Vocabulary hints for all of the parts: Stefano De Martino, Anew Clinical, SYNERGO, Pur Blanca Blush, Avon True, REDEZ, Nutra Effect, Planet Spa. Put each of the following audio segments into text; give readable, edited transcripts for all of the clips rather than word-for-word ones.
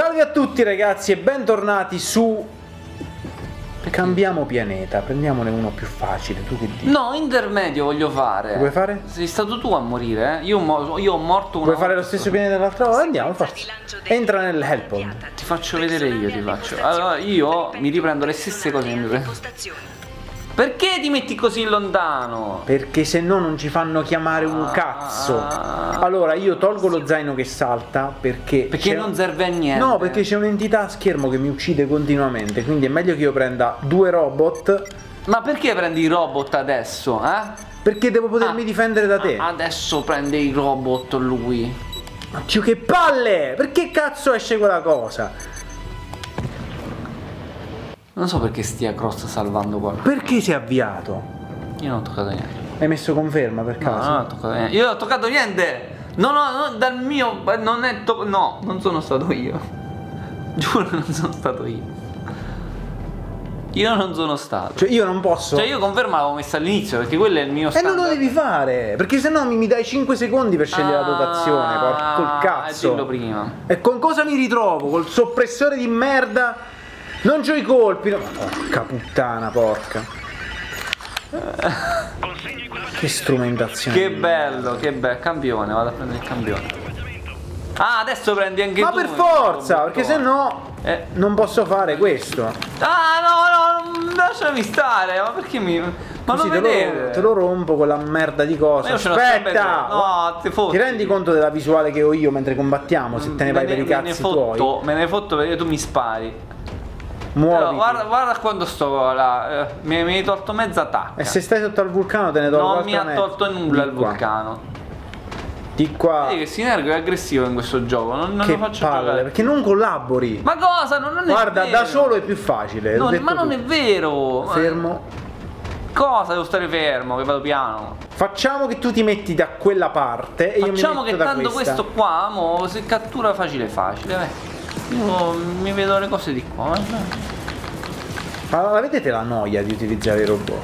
Salve a tutti ragazzi e bentornati su... Cambiamo pianeta, prendiamone uno più facile, tu che dici? No, intermedio voglio fare. Vuoi fare? Sei stato tu a morire, eh? Io ho morto una... Vuoi fare lo stesso pianeta dell'altra volta? Andiamo, forza. Entra nel help. Ti faccio vedere io, ti faccio. Allora, io mi riprendo le stesse cose in due. Perché ti metti così lontano? Perché se no non ci fanno chiamare un cazzo. Allora io tolgo lo zaino che salta perché non serve a niente. No, perché c'è un'entità a schermo che mi uccide continuamente, quindi è meglio che io prenda due robot. Ma perché prendi i robot adesso, eh? Perché devo potermi difendere da te. Adesso prende i robot lui. Ma che palle! Perché cazzo esce quella cosa? Non so perché stia Cross salvando qualcosa. Perché si è avviato? Io non ho toccato niente. Hai messo conferma per caso? No, non ho toccato niente. Io non ho toccato niente. No, dal mio... Non è toccato... No, non sono stato io. Giuro, non sono stato io. Io non sono stato. Cioè io non posso... Cioè io conferma l'avevo messa all'inizio, perché quello è il mio standard. E non lo devi fare, perché sennò mi dai 5 secondi per scegliere la dotazione. Col cazzo. Dillo prima. E con cosa mi ritrovo? Col soppressore di merda? Non c'ho i colpi, no. Porca puttana, porca. Che strumentazione. Che bello, che bello. Campione, vado a prendere il campione. Ah, adesso prendi anche ma tu. Ma per forza, perché se no non posso fare questo. Ah, no, lasciami stare. Ma perché mi... Ma così non te lo rompo con la merda di cosa. Aspetta, no, ti rendi conto della visuale che ho io mentre combattiamo? Se te ne vai per i cazzi tuoi. Me ne fotto perché tu mi spari. Allora, guarda quando sto là, mi hai tolto mezza tacca. E se stai sotto al vulcano te ne tolgo. Non mi ha tolto nulla il vulcano. Di qua. Vedi che Synergo è aggressivo in questo gioco. Non lo faccio giocare. Perché non collabori. Ma cosa? Guarda, da solo è più facile. No, ma non è vero. Fermo. Cosa? Devo stare fermo, che vado piano. Facciamo che tu ti metti da quella parte e io mi metto da questa. Facciamo che tanto questo qua, mo, se cattura facile. Io mi vedo le cose di qua. Ma vedete la noia di utilizzare i robot?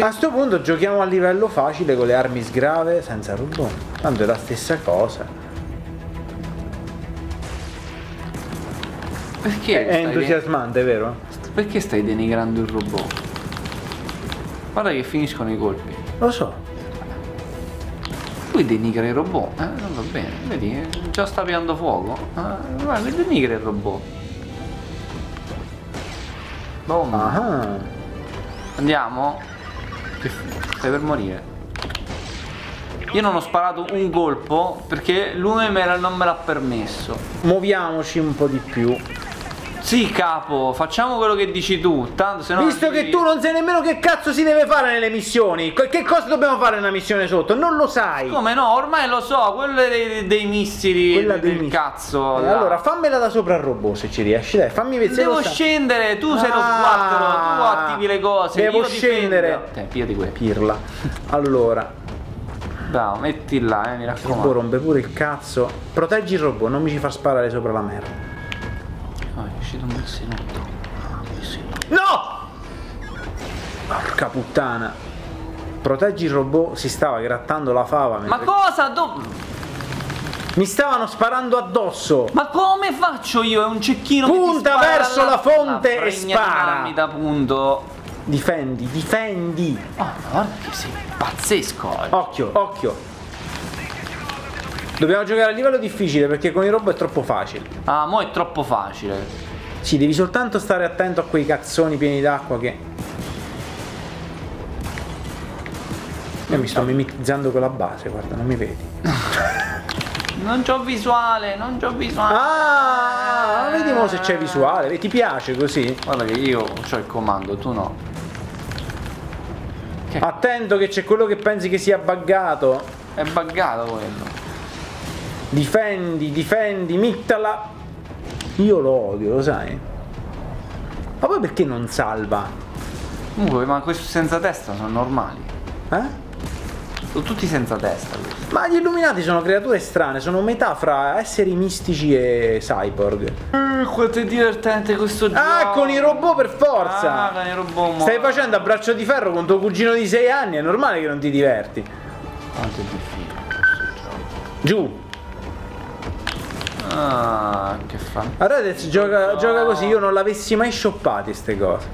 A sto punto giochiamo a livello facile con le armi sgrave senza robot. Tanto è la stessa cosa. Perché? È entusiasmante, vero? Perché stai denigrando il robot? Guarda che finiscono i colpi. Lo so. Lui denigra il robot, non va bene, vedi, già sta piando fuoco, guarda, denigra il robot. Boom. Aha. Andiamo? Stai per morire. Io non ho sparato un colpo perché lui non me l'ha permesso. Muoviamoci un po' di più. Sì, capo, facciamo quello che dici tu. Tanto se no. Visto che tu non sai nemmeno che cazzo si deve fare nelle missioni. Che cosa dobbiamo fare nella missione sotto? Non lo sai. Come no? Ormai lo so. Quella dei missili. Quella del cazzo. Allora fammela da sopra al robot se ci riesci. Dai, fammi vedere. Devo scendere. Tu sei lo squattero. Tu attivi le cose. Devo scendere. Via di quella pirla. Allora. Bravo, metti là, mi raccomando. Il robot rompe pure il cazzo. Proteggi il robot, non mi ci fa sparare sopra la merda. Un messinotto. No! Porca puttana. Proteggi il robot. Si stava grattando la fava. Ma cosa? Mi stavano sparando addosso. Ma come faccio io? È un cecchino. Punta verso la fonte e spara. Mi dà punto. Difendi. Oh, guarda che sei pazzesco. Occhio. Dobbiamo giocare a livello difficile perché con i robot è troppo facile. Ah, mo' è troppo facile. Sì, devi soltanto stare attento a quei cazzoni pieni d'acqua che... Io mi sto mimetizzando con la base, guarda, non mi vedi. Non c'ho visuale, Ah, vediamo se c'è visuale, ti piace così? Guarda che io c'ho il comando, tu no. Attento che c'è quello che pensi che sia buggato. È buggato quello. Difendi, mittala. Io lo odio, lo sai. Ma poi perché non salva? Comunque, ma questi senza testa sono normali. Sono tutti senza testa. Ma gli illuminati sono creature strane, sono metà fra esseri mistici e cyborg. Quanto è divertente questo gioco. Ah, con i robot per forza. Con i robot. Stai facendo a braccio di ferro con tuo cugino di 6 anni, è normale che non ti diverti. Quanto è difficile questo gioco. Giù. Ah, che fa? REDEZ gioca così, io non l'avessi mai shoppati ste cose.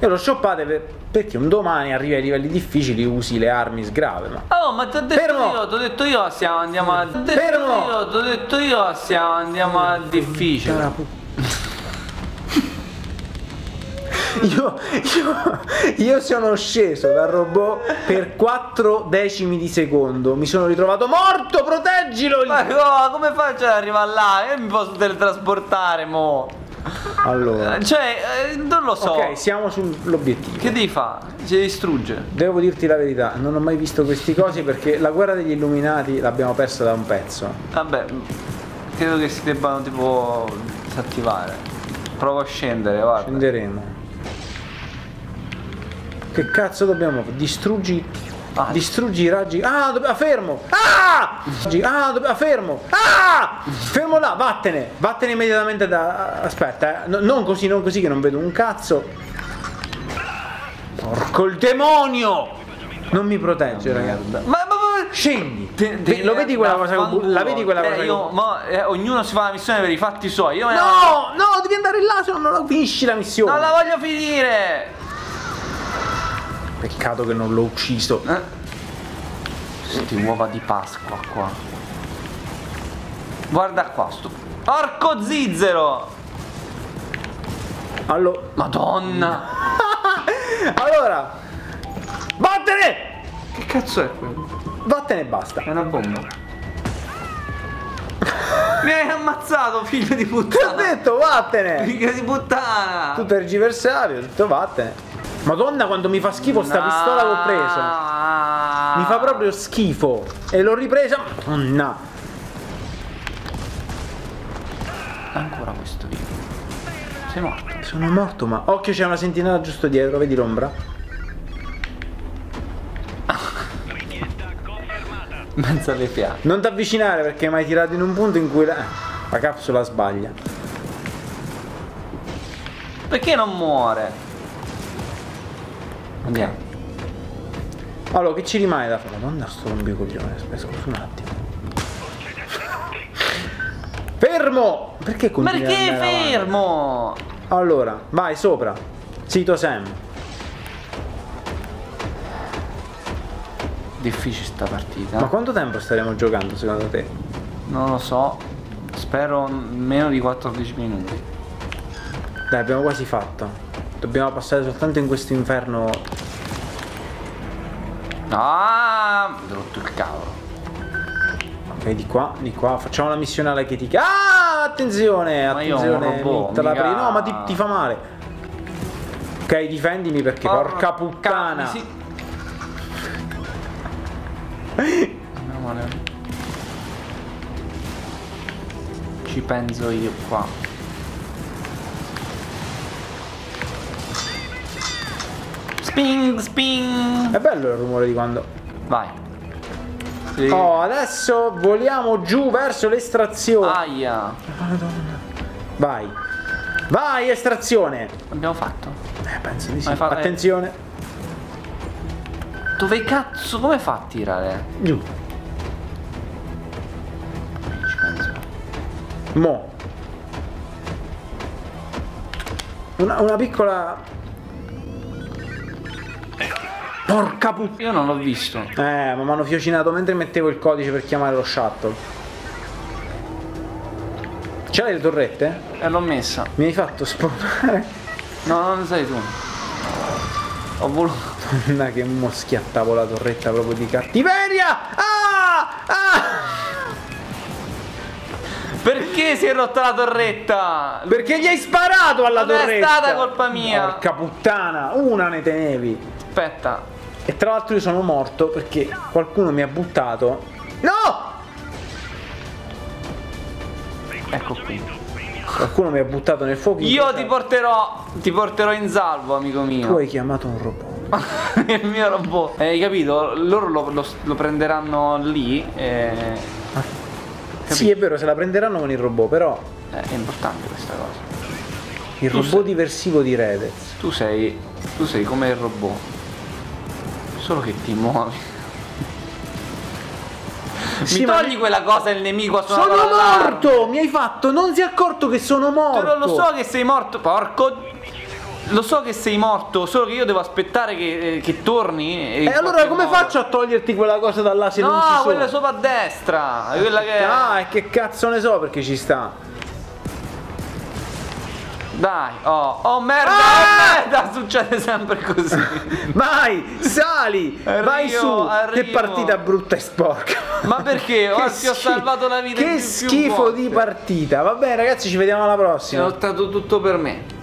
Io l'ho shoppate perché un domani arrivi ai livelli difficili, usi le armi sgrave. Ma oh, ma ti ho detto io, ti ho detto io, stiamo andiamo al difficile. Io sono sceso dal robot per 4 decimi di secondo. Mi sono ritrovato morto, proteggilo lì. Ma no, come faccio ad arrivare là? Io mi posso teletrasportare, mo. Allora, cioè, non lo so. Ok, siamo sull'obiettivo. Che devi fare? Si distrugge. Devo dirti la verità, non ho mai visto questi cosi perché la guerra degli Illuminati l'abbiamo persa da un pezzo. Vabbè, credo che si debbano tipo disattivare. Provo a scendere, guarda. Scenderemo. Che cazzo dobbiamo fare? Distruggi. Ah. Distruggi i raggi. Ah, dobbiamo. Fermo! Ah! Ah, dobbiamo. Fermo! Ah! Fermo là, vattene! Vattene immediatamente da. Aspetta, no, non così, non così, che non vedo un cazzo. Porco il demonio! Non mi protegge, ragazzi. Ma scendi! Lo vedi quella cosa? La vedi quella cosa? Ognuno si fa la missione per i fatti suoi. Io no! No, devi andare là, se no non la finisci la missione! Non la voglio finire! Peccato che non l'ho ucciso. Senti, uova di Pasqua qua. Guarda qua sto. Porco zizzero. Allora. Madonna. Allora. Vattene. Che cazzo è quello? Vattene e basta. È una bomba. Mi hai ammazzato, figlio di puttana. Ti ho detto vattene. Figlio di puttana. Tu tergiversavi, ho detto vattene. Madonna, quando mi fa schifo sta pistola che ho preso. Mi fa proprio schifo. E l'ho ripresa. Madonna. Ancora questo video. Sei morto. Sono morto, ma occhio, c'è una sentinella giusto dietro. Vedi l'ombra? Mezza le piante. Non ti avvicinare perché mi hai tirato in un punto in cui la capsula sbaglia. Perché non muore? Andiamo. Allora, che ci rimane da fare? Madonna, sto rompicoglione. Scusa un attimo. Fermo! Perché continui? Perché fermo? Avanti? Allora, vai sopra. Zitto Sam. Difficile sta partita. Ma quanto tempo staremo giocando secondo te? Non lo so. Spero meno di 14 minuti. Dai, abbiamo quasi fatto. Dobbiamo passare soltanto in questo inferno. Ah, mi ho rotto il cavolo. Ok, di qua, di qua. Facciamo la missione alla Katie. Ah, attenzione, attenzione. No, ma ti fa male. Ok, difendimi perché porca puttana. Sì. Ci penso io qua. Sping, sping. È bello il rumore di quando. Vai. Sì. Oh, adesso voliamo giù verso l'estrazione. Aia. Madonna. Vai. Vai, estrazione. L'abbiamo fatto? Penso di sì. Attenzione. Dove cazzo? Come fa a tirare? Giù. Ci penso. Mo. Una piccola. Porca puttana. Io non l'ho visto. Ma mi hanno fiocinato mentre mettevo il codice per chiamare lo shuttle. Ce l'hai le torrette? L'ho messa. Mi hai fatto spawnare? No, non sei tu. Ho voluto. Donna, che mo schiattavo la torretta proprio di cattiveria. Ah! Ah! Perché si è rotta la torretta? Perché gli hai sparato alla torretta? Non è stata colpa mia. Porca puttana, una ne tenevi. Aspetta. E tra l'altro io sono morto perché qualcuno mi ha buttato. No! Ecco qui. Qualcuno mi ha buttato nel fuoco. Io ti porterò in salvo, amico mio. Tu hai chiamato un robot. Il mio robot. Hai capito? Loro lo prenderanno lì e... Sì, è vero, se la prenderanno con il robot, però è importante questa cosa. Il robot diversivo di Redez. Tu sei come il robot. Solo che ti muovi. Mi togli quella cosa e il nemico ha suonato. Sono morto! Mi hai fatto, non si è accorto che sono morto. Però lo so che sei morto, porco. Lo so che sei morto, solo che io devo aspettare che torni. E allora come faccio a toglierti quella cosa da là se non ci sono? No, quella sopra a destra. Quella che è... Ah, e che cazzo ne so perché ci sta. Dai, oh merda, ah! Merda, succede sempre così. Vai, sali, arrivo, vai su. Arrivo. Che partita brutta e sporca. Ma perché? Ti ho salvato la vita. Che schifo di partita. Va bene ragazzi, ci vediamo alla prossima. Ho lottato tutto per me.